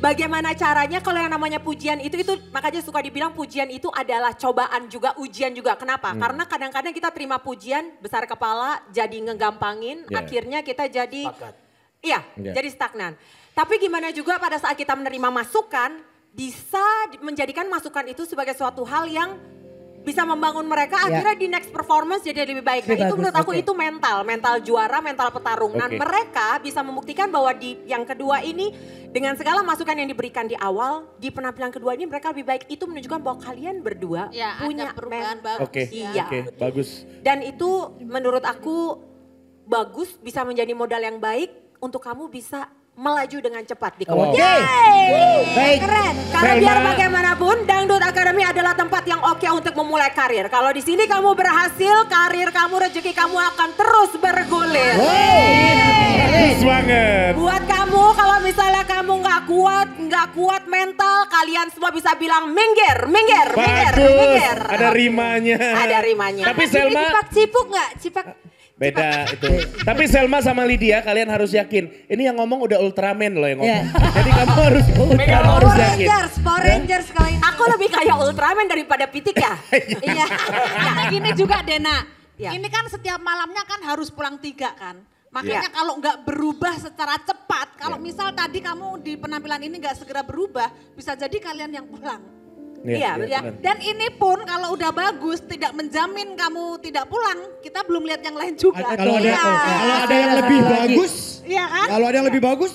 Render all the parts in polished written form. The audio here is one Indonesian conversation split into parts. Bagaimana caranya kalau yang namanya pujian itu makanya suka dibilang pujian itu adalah cobaan juga, ujian juga. Kenapa? Karena kadang-kadang kita terima pujian besar kepala, jadi ngegampangin, akhirnya kita jadi jadi stagnan. Tapi gimana juga pada saat kita menerima masukan, bisa menjadikan masukan itu sebagai suatu hal yang bisa membangun mereka akhirnya di next performance jadi lebih baik. Nah, itu menurut aku itu mental juara, mental petarung. Nah, mereka bisa membuktikan bahwa di yang kedua ini dengan segala masukan yang diberikan di awal, di penampilan kedua ini mereka lebih baik. Itu menunjukkan bahwa kalian berdua punya perubahan bagus. Bagus. Dan itu menurut aku bagus, bisa menjadi modal yang baik untuk kamu bisa melaju dengan cepat di kampus. Baik. Keren. Karena biar bagaimanapun Dangdut Academy adalah tempat yang oke untuk memulai karir. Kalau di sini kamu berhasil, karir kamu, rezeki kamu akan terus bergulir. Bagus banget. Buat kamu kalau misalnya kamu nggak kuat mental, kalian semua bisa bilang minggir. Ada rimanya. Tapi Selma cipak-cipuk nggak? Beda itu. Tapi Selma sama Lydia kalian harus yakin. Ini yang ngomong udah Ultraman loh yang ngomong. Jadi kamu harus yakin. Power Rangers kalau ini. Aku lebih kayak Ultraman daripada Pitik ya. Iya. Nah, gini juga Dena. Ini kan setiap malamnya kan harus pulang 3 kan. Makanya kalau nggak berubah secara cepat. Kalau misal tadi kamu di penampilan ini nggak segera berubah. Bisa jadi kalian yang pulang. Iya. Dan ini pun kalau udah bagus tidak menjamin kamu tidak pulang. Kita belum lihat yang lain juga. Kalau ada yang lebih bagus, iya kan? Kalau ada yang lebih bagus,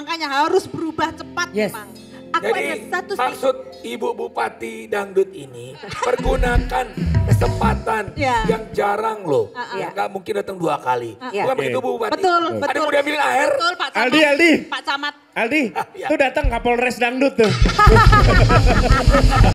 makanya harus berubah cepat memang. Jadi maksud Ibu Bupati Dangdut ini pergunakan kesempatan yang jarang loh. Yang gak mungkin datang 2 kali. Bukan begitu Bu Bupati? Betul. Ada udah bilang akhir. Betul Pak Camat. Aldi. Pak Camat. Aldi, tuh datang Kapolres Dangdut tuh.